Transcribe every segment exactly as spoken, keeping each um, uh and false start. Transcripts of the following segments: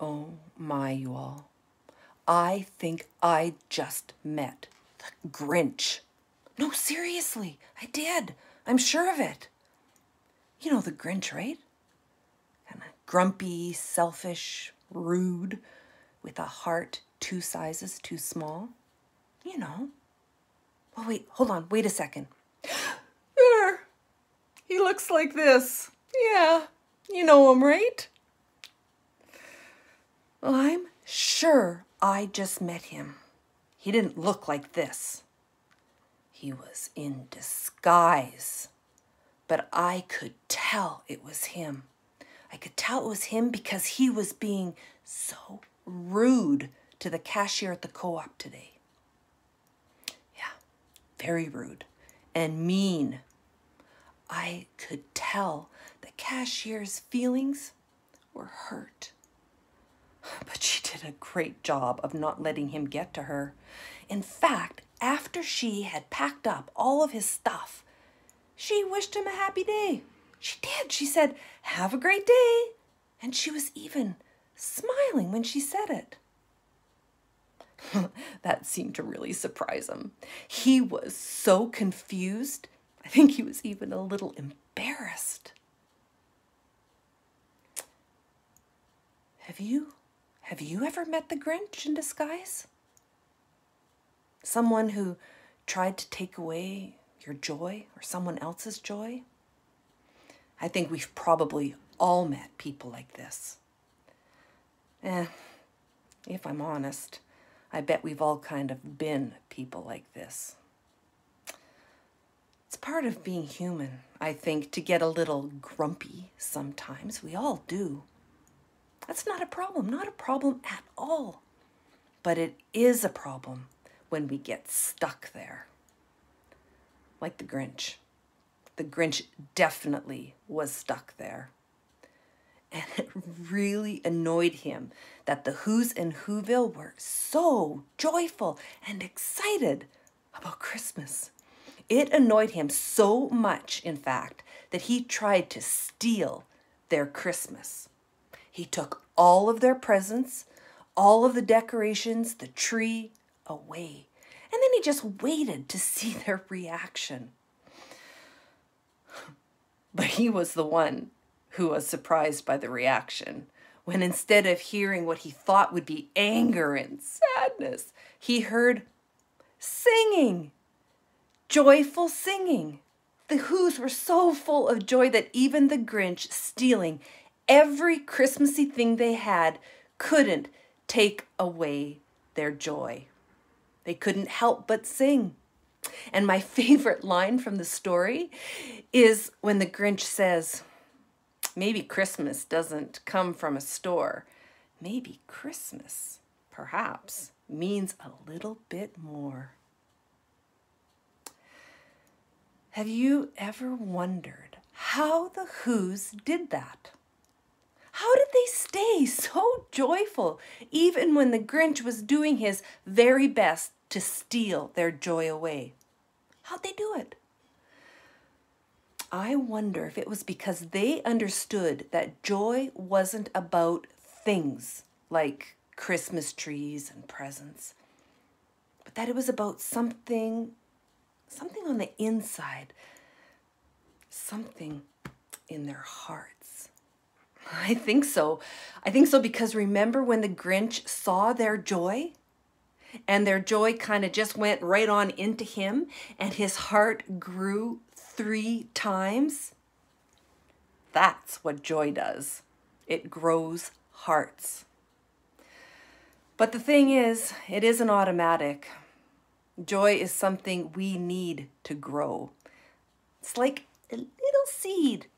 Oh my, you all. I think I just met the Grinch. No, seriously, I did. I'm sure of it. You know the Grinch, right? Kind of grumpy, selfish, rude, with a heart two sizes too small. You know. Oh, wait, hold on, wait a second. There, he looks like this. Yeah, you know him, right? Well, I'm sure I just met him. He didn't look like this. He was in disguise, but I could tell it was him. I could tell it was him because he was being so rude to the cashier at the co-op today. Yeah, very rude and mean. I could tell the cashier's feelings were hurt. But she did a great job of not letting him get to her. In fact, after she had packed up all of his stuff, she wished him a happy day. She did. She said, "Have a great day." And she was even smiling when she said it. That seemed to really surprise him. He was so confused. I think he was even a little embarrassed. Have you, have you ever met the Grinch in disguise? Someone who tried to take away your joy or someone else's joy? I think we've probably all met people like this. Eh, if I'm honest, I bet we've all kind of been people like this. It's part of being human, I think, to get a little grumpy sometimes. We all do. That's not a problem, not a problem at all. But it is a problem when we get stuck there. Like the Grinch. The Grinch definitely was stuck there. And it really annoyed him that the Whos in Whoville were so joyful and excited about Christmas. It annoyed him so much, in fact, that he tried to steal their Christmas. He took all of their presents, all of the decorations, the tree away. And then he just waited to see their reaction. But he was the one who was surprised by the reaction, when instead of hearing what he thought would be anger and sadness, he heard singing, joyful singing. The Whos were so full of joy that even the Grinch stealing every Christmassy thing they had couldn't take away their joy. They couldn't help but sing. And my favorite line from the story is when the Grinch says, "Maybe Christmas doesn't come from a store. Maybe Christmas, perhaps, means a little bit more." Have you ever wondered how the Whos did that? How did they stay so joyful, even when the Grinch was doing his very best to steal their joy away? How'd they do it? I wonder if it was because they understood that joy wasn't about things like Christmas trees and presents, but that it was about something, something on the inside, something in their hearts. I think so. I think so because remember when the Grinch saw their joy? And their joy kind of just went right on into him, and his heart grew three times. That's what joy does. It grows hearts. But the thing is, it isn't automatic. Joy is something we need to grow. It's like a little seed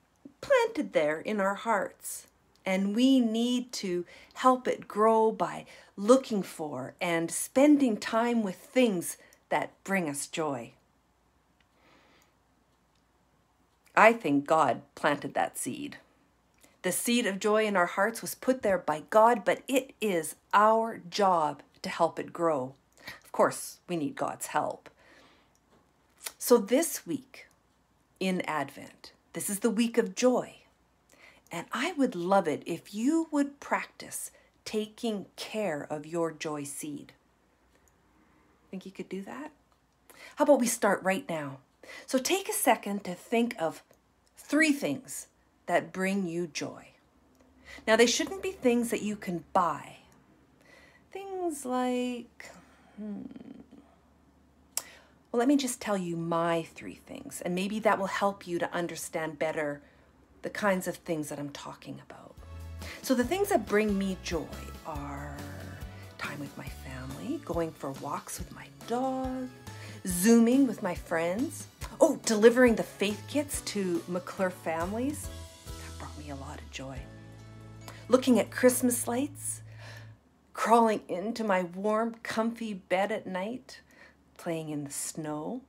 planted there in our hearts. And we need to help it grow by looking for and spending time with things that bring us joy. I think God planted that seed. The seed of joy in our hearts was put there by God, but it is our job to help it grow. Of course, we need God's help. So this week in Advent, this is the week of joy. And I would love it if you would practice taking care of your joy seed. Think you could do that? How about we start right now? So take a second to think of three things that bring you joy. Now, they shouldn't be things that you can buy. Things like, hmm. Well, let me just tell you my three things, and maybe that will help you to understand better the kinds of things that I'm talking about. So the things that bring me joy are time with my family, going for walks with my dog, Zooming with my friends, oh, delivering the faith kits to McClure families. That brought me a lot of joy. Looking at Christmas lights, crawling into my warm, comfy bed at night, playing in the snow.